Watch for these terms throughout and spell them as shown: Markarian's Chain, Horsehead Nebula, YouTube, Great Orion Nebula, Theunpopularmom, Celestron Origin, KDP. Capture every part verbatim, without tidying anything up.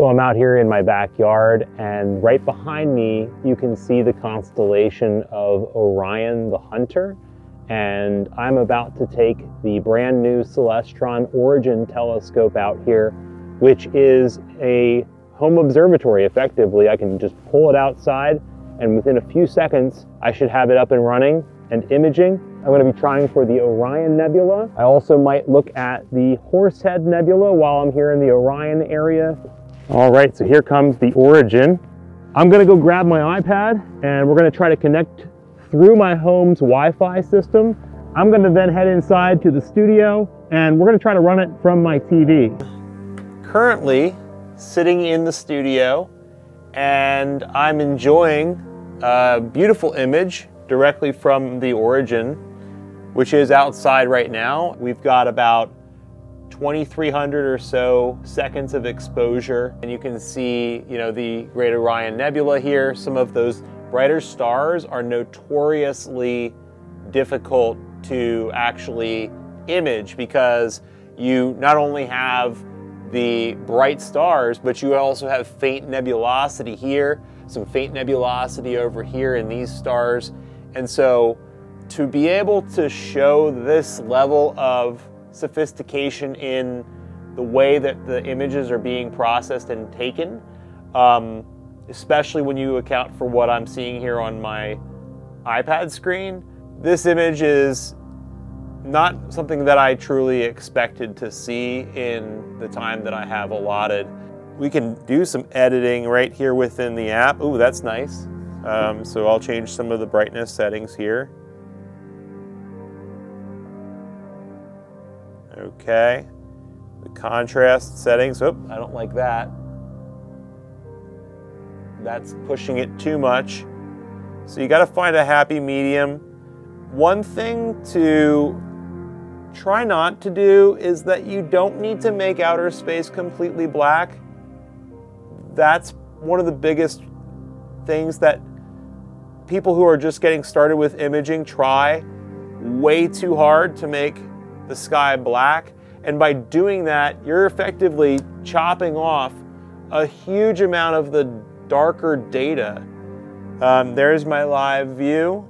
So I'm out here in my backyard, and right behind me, you can see the constellation of Orion the Hunter. And I'm about to take the brand new Celestron Origin telescope out here, which is a home observatory, effectively. I can just pull it outside, and within a few seconds, I should have it up and running and imaging. I'm gonna be trying for the Orion Nebula. I also might look at the Horsehead Nebula while I'm here in the Orion area. All right, so here comes the Origin. I'm gonna go grab my iPad, and we're gonna try to connect through my home's Wi-Fi system. I'm gonna then head inside to the studio, and we're gonna try to run it from my T V. Currently sitting in the studio, and I'm enjoying a beautiful image directly from the Origin, which is outside right now. We've got about twenty-three hundred or so seconds of exposure, and you can see, you know, the Great Orion Nebula here. Some of those brighter stars are notoriously difficult to actually image because you not only have the bright stars, but you also have faint nebulosity here, some faint nebulosity over here in these stars. And so to be able to show this level of sophistication in the way that the images are being processed and taken, um, especially when you account for what I'm seeing here on my iPad screen. This image is not something that I truly expected to see in the time that I have allotted. We can do some editing right here within the app. Ooh, that's nice. Um, so I'll change some of the brightness settings here. Okay. The contrast settings, oop, I don't like that. That's pushing it too much. So you gotta find a happy medium. One thing to try not to do is that you don't need to make outer space completely black. That's one of the biggest things that people who are just getting started with imaging try way too hard to make the sky black. And by doing that, you're effectively chopping off a huge amount of the darker data. Um, there's my live view.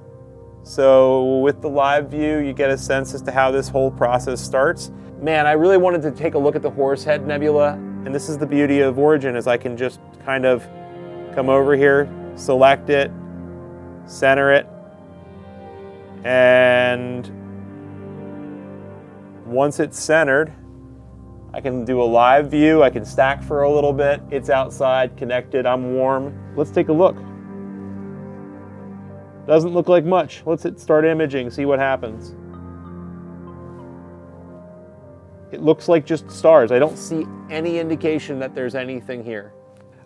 So with the live view, you get a sense as to how this whole process starts. Man, I really wanted to take a look at the Horsehead Nebula, and this is the beauty of Origin, is I can just kind of come over here, select it, center it, and once it's centered, I can do a live view, I can stack for a little bit, it's outside, connected, I'm warm. Let's take a look. Doesn't look like much. Let's hit start imaging, see what happens. It looks like just stars. I don't see any indication that there's anything here.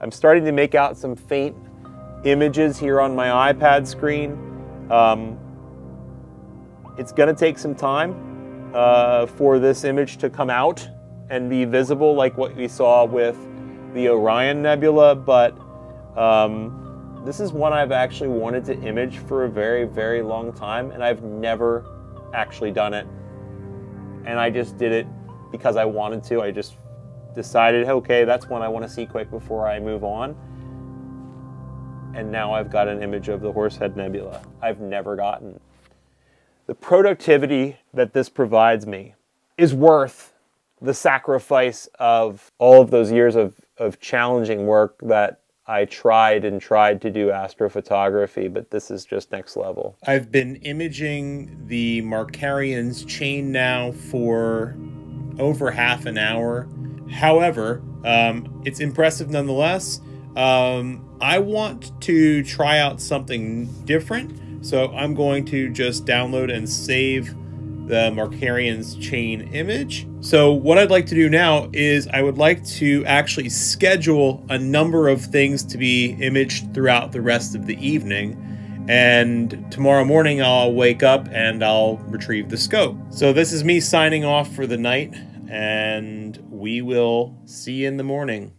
I'm starting to make out some faint images here on my iPad screen. Um, it's gonna take some time uh, for this image to come out and be visible like what we saw with the Orion Nebula, but um, this is one I've actually wanted to image for a very, very long time, and I've never actually done it. And I just did it because I wanted to. I just decided, okay, that's one I want to see quick before I move on. And now I've got an image of the Horsehead Nebula I've never gotten. The productivity that this provides me is worth the sacrifice of all of those years of, of challenging work that I tried and tried to do astrophotography, but this is just next level. I've been imaging the Markarian's Chain now for over half an hour. However, um, it's impressive nonetheless. Um, I want to try out something different, so I'm going to just download and save the Markarian's Chain image. So what I'd like to do now is I would like to actually schedule a number of things to be imaged throughout the rest of the evening. And tomorrow morning I'll wake up and I'll retrieve the scope. So this is me signing off for the night, and we will see you in the morning.